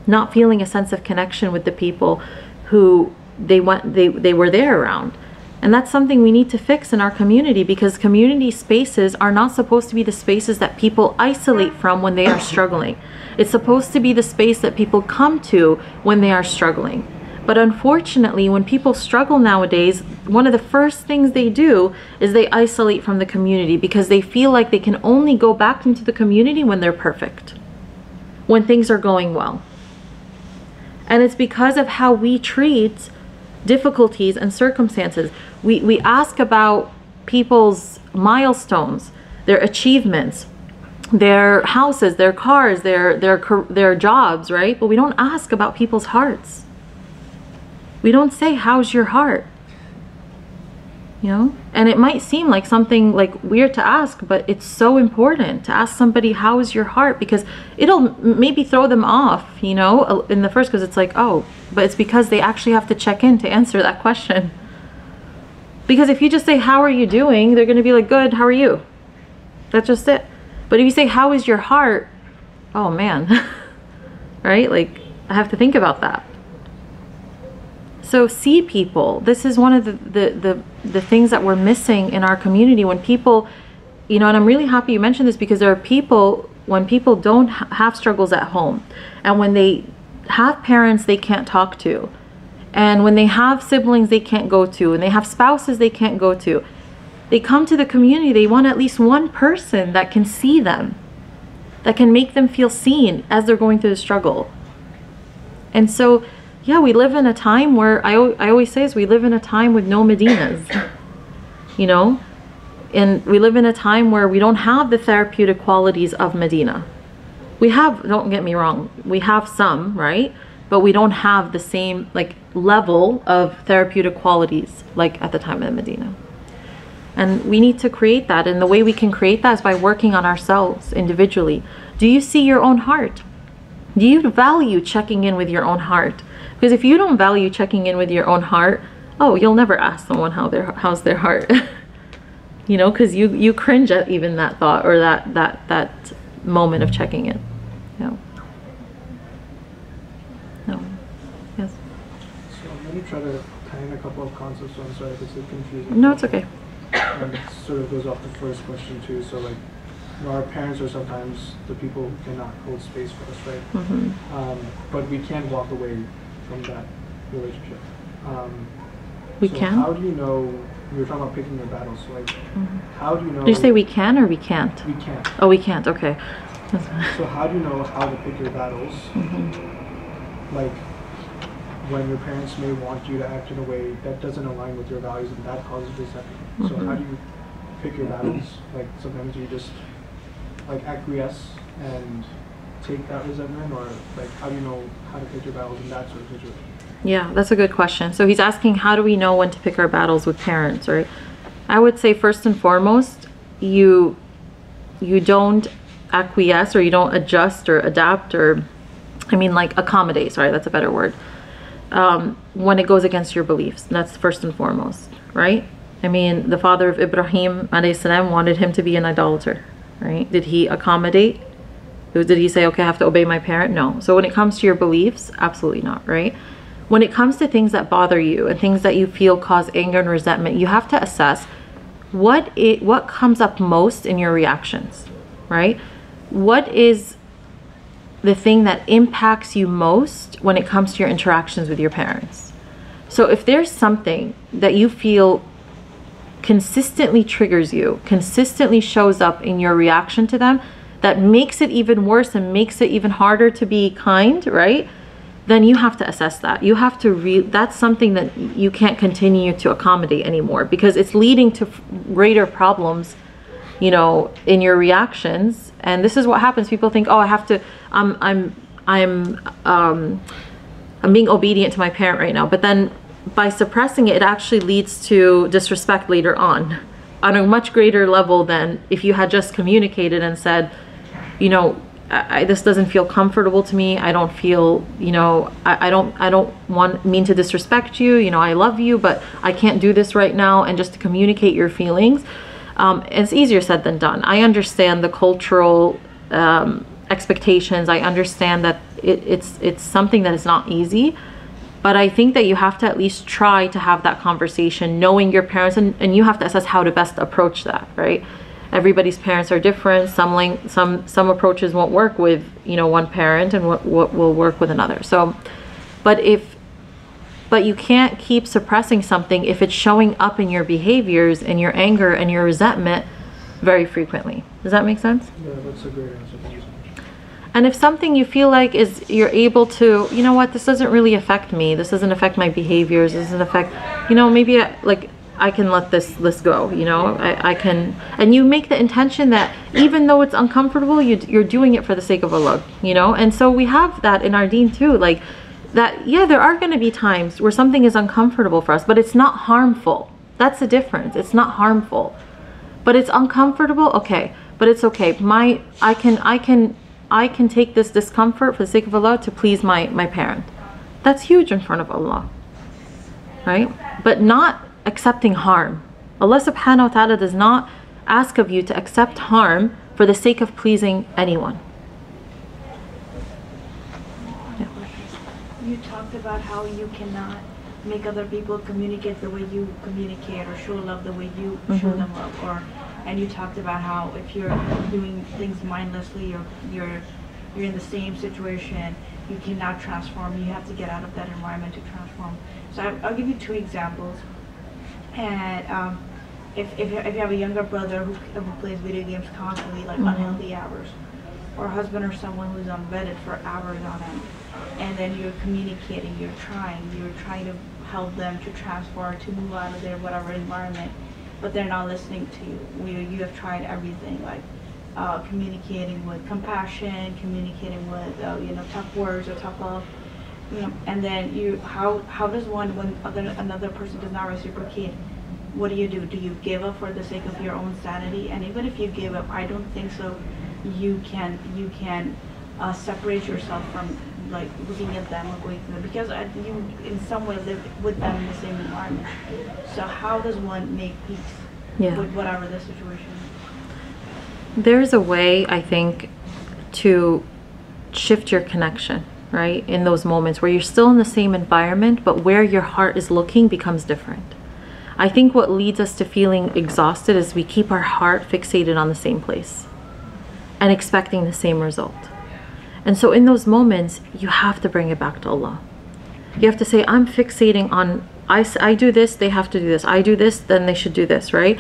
not feeling a sense of connection with the people who they went, they, they were there around. And that's something we need to fix in our community, because community spaces are not supposed to be the spaces that people isolate from when they are struggling. It's supposed to be the space that people come to when they are struggling. But unfortunately, when people struggle nowadays, one of the first things they do is they isolate from the community because they feel like they can only go back into the community when they're perfect, when things are going well. And it's because of how we treat difficulties and circumstances. We, we ask about people's milestones, their achievements, their houses, their cars, their, their, their jobs, right? But we don't ask about people's hearts. We don't say, how's your heart? You know? And it might seem like something like weird to ask, but it's so important to ask somebody, how is your heart? Because it'll maybe throw them off, you know, in the first, because it's like, oh, but it's because they actually have to check in to answer that question. Because if you just say, how are you doing? They're going to be like, good, how are you? That's just it. But if you say, how is your heart? Oh man, right? Like, I have to think about that. So see people. This is one of the, the, the, the things that we're missing in our community when people, you know, and I'm really happy you mentioned this because there are people, when people don't ha have struggles at home, and when they have parents they can't talk to, and when they have siblings they can't go to, and they have spouses they can't go to, they come to the community, they want at least one person that can see them, that can make them feel seen as they're going through the struggle. And so, yeah, we live in a time where, I, I always say is we live in a time with no Medinas, you know? And we live in a time where we don't have the therapeutic qualities of Medina. We have, don't get me wrong, we have some, right? But we don't have the same like level of therapeutic qualities like at the time of the Medina. And we need to create that. And the way we can create that is by working on ourselves individually. Do you see your own heart? Do you value checking in with your own heart? Because if you don't value checking in with your own heart, oh, you'll never ask someone how their, how's their heart. You know, because you, you cringe at even that thought or that, that, that moment of checking in. Yeah. No. Yes? So let me try to tie in a couple of concepts. So I'm sorry if it's confusing. No, it's okay. And it sort of goes off the first question too. So like, you know, our parents are sometimes the people who cannot hold space for us, right? Mm-hmm. um, but we can walk away from that relationship. Um, we so can? How do you know, we were talking about picking your battles, so like, mm-hmm. how do you know... Did you say we can or we can't? We can't. Oh, we can't, okay. So how do you know how to pick your battles? Mm-hmm. Like, when your parents may want you to act in a way that doesn't align with your values and that causes resentment. Mm-hmm. So how do you pick your battles? Like, sometimes you just, like, acquiesce and... take that resentment, or like how do you know how to pick your battles in that sort of situation? Yeah, that's a good question. So he's asking, how do we know when to pick our battles with parents, right? I would say first and foremost, you you don't acquiesce or you don't adjust or adapt or, I mean like accommodate, sorry, that's a better word, um, when it goes against your beliefs. That's first and foremost, right? I mean, the father of Ibrahim alayhi salam wanted him to be an idolater, right? Did he accommodate? Did he say, okay, I have to obey my parent? No. So when it comes to your beliefs, absolutely not, right? When it comes to things that bother you and things that you feel cause anger and resentment, you have to assess what it what comes up most in your reactions, right? What is the thing that impacts you most when it comes to your interactions with your parents? So if there's something that you feel consistently triggers you, consistently shows up in your reaction to them, that makes it even worse and makes it even harder to be kind, right? Then you have to assess that. You have to re that's something that you can't continue to accommodate anymore because it's leading to greater problems, you know, in your reactions. And this is what happens. People think, oh, I have to, um, I'm, I'm, um, I'm being obedient to my parent right now. But then by suppressing it, it actually leads to disrespect later on, on a much greater level than if you had just communicated and said, you know, I, I, this doesn't feel comfortable to me. I don't feel, you know, I, I don't, I don't want mean to disrespect you. You know, I love you, but I can't do this right now. And just to communicate your feelings, um, it's easier said than done. I understand the cultural um, expectations. I understand that it, it's it's something that is not easy. But I think that you have to at least try to have that conversation, knowing your parents, and, and you have to assess how to best approach that, right? Everybody's parents are different. Some link, some some approaches won't work with, you know, one parent and what, what will work with another. So, but if But you can't keep suppressing something if it's showing up in your behaviors and your anger and your resentment very frequently. Does that make sense? Yeah, that's a great answer. And if something you feel like is, you're able to, you know what, this doesn't really affect me, this doesn't affect my behaviors, this doesn't affect, you know, maybe I, like I can let this list go, you know, I, I can, and you make the intention that even though it's uncomfortable, you, you're doing it for the sake of Allah, you know. And so we have that in our deen too, like that, yeah, there are going to be times where something is uncomfortable for us, but it's not harmful. That's the difference. It's not harmful, but it's uncomfortable. Okay, but it's okay. My, I can, I can, I can take this discomfort for the sake of Allah to please my, my parent. That's huge in front of Allah, right? But not accepting harm. Allah subhanahu wa ta'ala does not ask of you to accept harm for the sake of pleasing anyone. Yeah. You talked about how you cannot make other people communicate the way you communicate or show love the way you mm-hmm. show them love, or and you talked about how if you're doing things mindlessly or you're you're in the same situation, you cannot transform. You have to get out of that environment to transform. So I, I'll give you two examples. And um, if, if if you have a younger brother who who plays video games constantly, like mm-hmm. unhealthy hours, or a husband or someone who's unvetted for hours on end, and then you're communicating, you're trying, you're trying to help them to transform, to move out of their whatever environment, but they're not listening to you. We, you have tried everything, like uh, communicating with compassion, communicating with uh, you know tough words or tough love, you know, and then you how how does one when other, another person does not reciprocate? What do you do? Do you give up for the sake of your own sanity? And even if you give up, I don't think so. You can you can uh, separate yourself from like looking at them or going through them, because I, you in some way live with them in the same environment. So how does one make peace yeah. with whatever the situation is? There's a way, I think, to shift your connection, right? In those moments where you're still in the same environment, but where your heart is looking becomes different. I think what leads us to feeling exhausted is we keep our heart fixated on the same place and expecting the same result. And so in those moments, you have to bring it back to Allah. You have to say, I'm fixating on, I, I do this, they have to do this. I do this, then they should do this, right?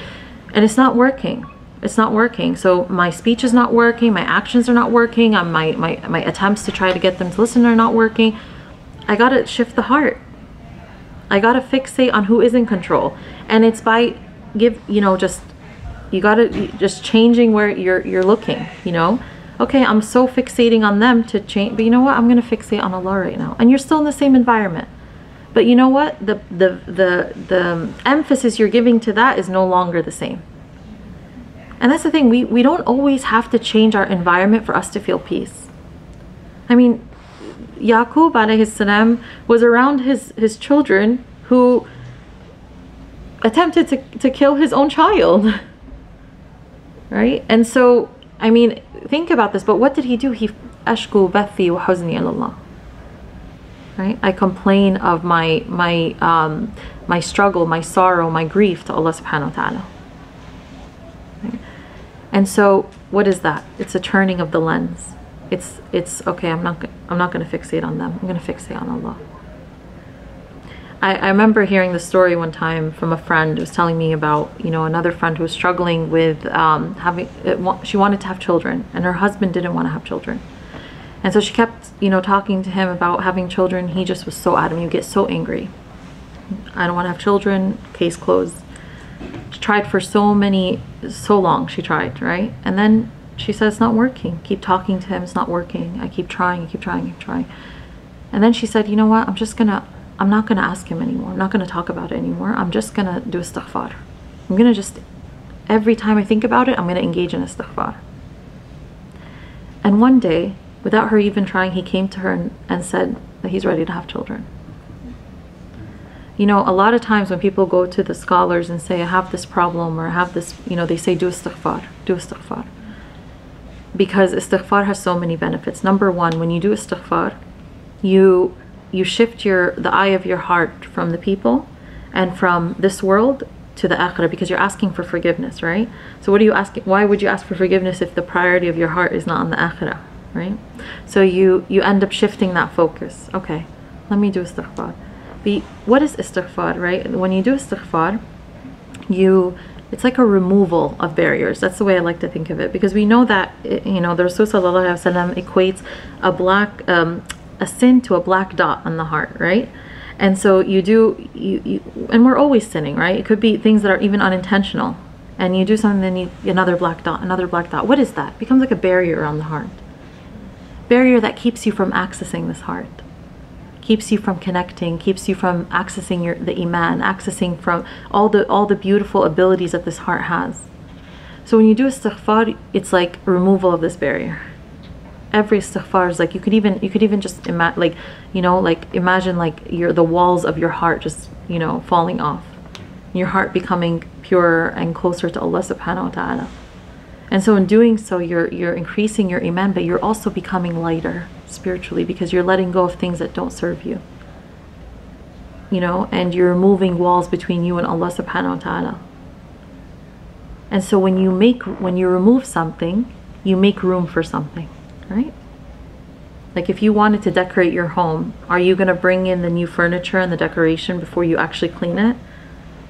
And it's not working. It's not working. So my speech is not working. My actions are not working. Um, my, my, my attempts to try to get them to listen are not working. I got to shift the heart. I got to fixate on who is in control. And it's by, give you know, just, you got to, just changing where you're, you're looking, you know? Okay, I'm so fixating on them to change, but you know what? I'm going to fixate on Allah right now. And you're still in the same environment. But you know what? The, the, the, the emphasis you're giving to that is no longer the same. And that's the thing. We, we don't always have to change our environment for us to feel peace. I mean, Yaqub alayhi salam was around his, his children who attempted to, to kill his own child. Right? And so, I mean, think about this, but what did he do? He ashku bathi wa huzni ila Allah. Right? I complain of my my um, my struggle, my sorrow, my grief to Allah subhanahu wa ta'ala. Right? And so what is that? It's a turning of the lens. It's it's okay, I'm not I'm not gonna fixate on them. I'm gonna fixate on Allah. I, I remember hearing the story one time from a friend who was telling me about, you know, another friend who was struggling with um, having, it, she wanted to have children and her husband didn't want to have children. And so she kept, you know, talking to him about having children. He just was so adamant, you get so angry. I don't want to have children, case closed. She tried for so many, so long she tried, right? And then she said, it's not working. Keep talking to him, it's not working. I keep trying, I keep trying, I keep trying. And then she said, you know what, I'm just going to, I'm not going to ask him anymore. I'm not going to talk about it anymore. I'm just going to do istighfar. I'm going to just, every time I think about it, I'm going to engage in istighfar. And one day, without her even trying, he came to her and, and said that he's ready to have children. You know, a lot of times when people go to the scholars and say, I have this problem or I have this, you know, they say, do istighfar, do istighfar. Because istighfar has so many benefits. Number one, when you do istighfar, you... you shift your the eye of your heart from the people and from this world to the akhirah, because you're asking for forgiveness, right? So what are you asking? Why would you ask for forgiveness if the priority of your heart is not on the akhirah, right? So you you end up shifting that focus. Okay, let me do istighfar. be, what is istighfar, right? When you do istighfar, you, it's like a removal of barriers. That's the way I like to think of it, because we know that, you know, the Rasul sallallahu alayhi wa sallam equates a black, um, a sin to a black dot on the heart, right? And so you do, you, you, and we're always sinning, right? It could be things that are even unintentional. And you do something, then you, another black dot, another black dot. What is that? It becomes like a barrier around the heart. Barrier that keeps you from accessing this heart. Keeps you from connecting, keeps you from accessing your, the iman, accessing from all the, all the beautiful abilities that this heart has. So when you do istighfar, it's like removal of this barrier. Every istighfar is like, you could even, you could even just imagine, like, you know, like imagine like your, the walls of your heart just, you know, falling off. Your heart becoming purer and closer to Allah subhanahu wa ta'ala. And so in doing so, you're, you're increasing your iman, but you're also becoming lighter spiritually, because you're letting go of things that don't serve you, you know, and you're removing walls between you and Allah subhanahu wa ta'ala. And so when you make, when you remove something, you make room for something, right? Like if you wanted to decorate your home, are you going to bring in the new furniture and the decoration before you actually clean it?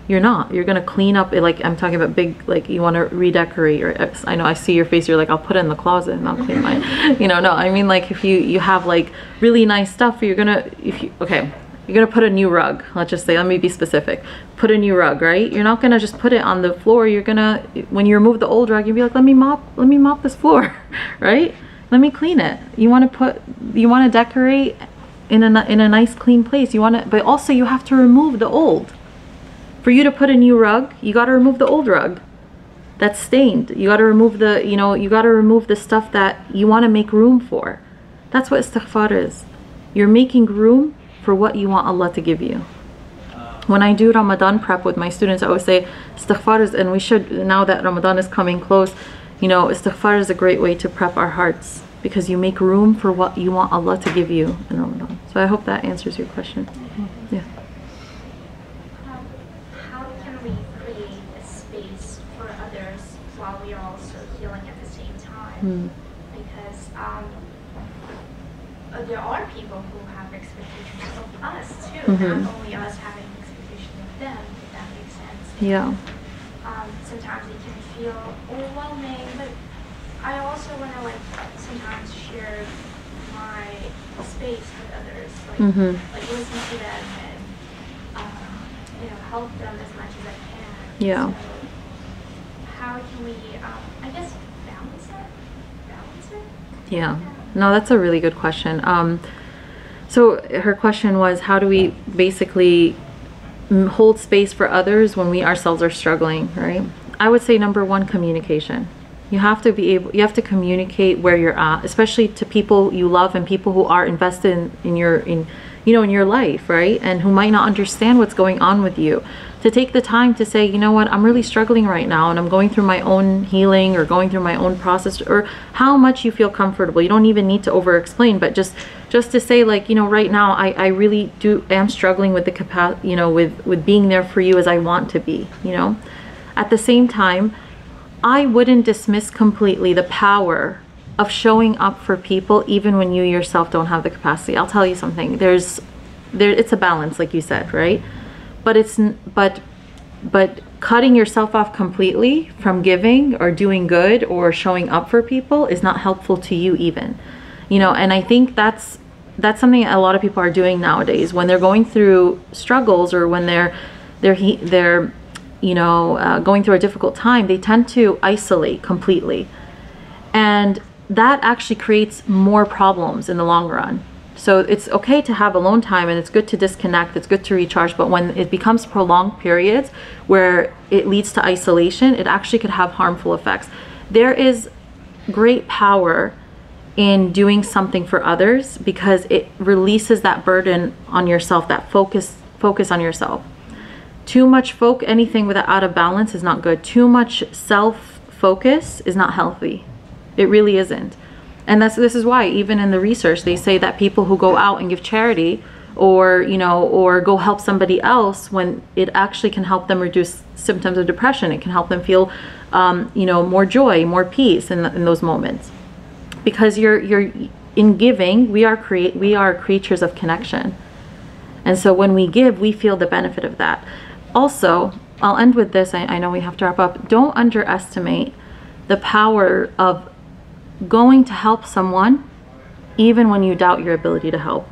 You're not. You're going to clean up, like I'm talking about big, like you want to redecorate, or I know I see your face, you're like, I'll put it in the closet and I'll clean mine. You know, no, I mean like if you, you have like really nice stuff, you're going to, if you, okay, you're going to put a new rug, let's just say, let me be specific, put a new rug, right? You're not going to just put it on the floor. You're going to, when you remove the old rug, you'll be like, let me mop, let me mop this floor, right? Let me clean it. You want to put, you want to decorate in a, in a nice clean place. You want to, but also you have to remove the old. For you to put a new rug, you got to remove the old rug that's stained. You got to remove the, you know, you got to remove the stuff that you want to make room for. That's what istighfar is. You're making room for what you want Allah to give you. When I do Ramadan prep with my students, I always say istighfar is, and we should, now that Ramadan is coming close, you know, istighfar is a great way to prep our hearts, because you make room for what you want Allah to give you in Ramadan. So I hope that answers your question. Yeah. Mm. Because um, there are people who have expectations of us too, mm-hmm. not only us having expectations of them, if that makes sense. Yeah. Um, sometimes it can feel overwhelming, but I also want to like sometimes share my space with others, like, mm-hmm. like listen to them and um, you know, help them as much as I can. Yeah. So how can we, um, I guess, yeah, no, that's a really good question. Um, so her question was, how do we basically hold space for others when we ourselves are struggling, right? I would say number one, communication. You have to be able, you have to communicate where you're at, especially to people you love and people who are invested in, in your, in, you know, in your life, right? And who might not understand what's going on with you. To take the time to say, you know what, I'm really struggling right now and I'm going through my own healing or going through my own process, or how much you feel comfortable. You don't even need to over explain, but just just to say like, you know, right now I, I really do am struggling with the capacity, you know, with, with being there for you as I want to be, you know. At the same time, I wouldn't dismiss completely the power of showing up for people even when you yourself don't have the capacity. I'll tell you something, there's there it's a balance, like you said, right? But it's but but cutting yourself off completely from giving or doing good or showing up for people is not helpful to you even, you know. And I think that's that's something a lot of people are doing nowadays when they're going through struggles, or when they're they're they're you know uh, going through a difficult time. They tend to isolate completely, and that actually creates more problems in the long run. So it's okay to have alone time, and it's good to disconnect, it's good to recharge, but when it becomes prolonged periods where it leads to isolation, it actually could have harmful effects. There is great power in doing something for others, because it releases that burden on yourself, that focus focus on yourself. Too much folk, anything without out of balance is not good. Too much self-focus is not healthy. It really isn't. And that's, this is why even in the research they say that people who go out and give charity, or you know, or go help somebody else, when it actually can help them reduce symptoms of depression, it can help them feel um, you know, more joy, more peace in, the, in those moments, because you're you're in giving. We are create we are creatures of connection, And so when we give, we feel the benefit of that. Also, I'll end with this. I, I know we have to wrap up. Don't underestimate the power of going to help someone, even when you doubt your ability to help.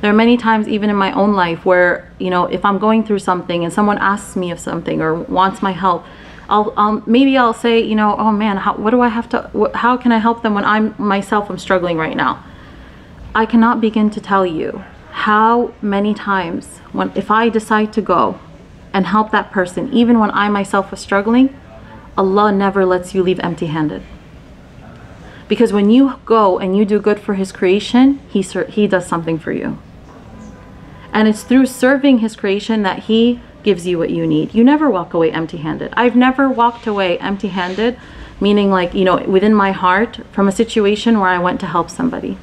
There are many times, even in my own life, where, you know, if I'm going through something and someone asks me of something or wants my help, I'll, I'll maybe I'll say, you know, oh man, how, what do I have to, how can I help them when I'm myself, I'm struggling right now? I cannot begin to tell you how many times when, if I decide to go and help that person, even when I myself was struggling, Allah never lets you leave empty-handed. Because when you go and you do good for His creation, He, he does something for you. And it's through serving His creation that He gives you what you need. You never walk away empty-handed. I've never walked away empty-handed, meaning like, you know, within my heart, from a situation where I went to help somebody.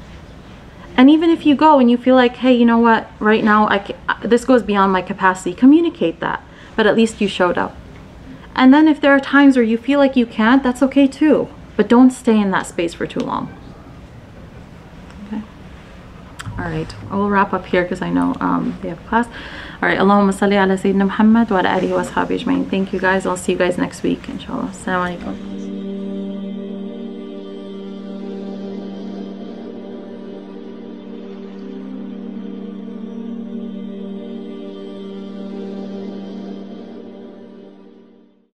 And even if you go and you feel like, hey, you know what, right now, I can, this goes beyond my capacity, communicate that. But at least you showed up. And then if there are times where you feel like you can't, that's okay too. But don't stay in that space for too long. Okay. All right. I'll wrap up here because I know um, we have class. All right. Allahumma salli ala Sayyidina Muhammad wa ala alihi wa ashabihi ajma'in. Thank you guys. I'll see you guys next week, inshallah. Assalamu alaikum.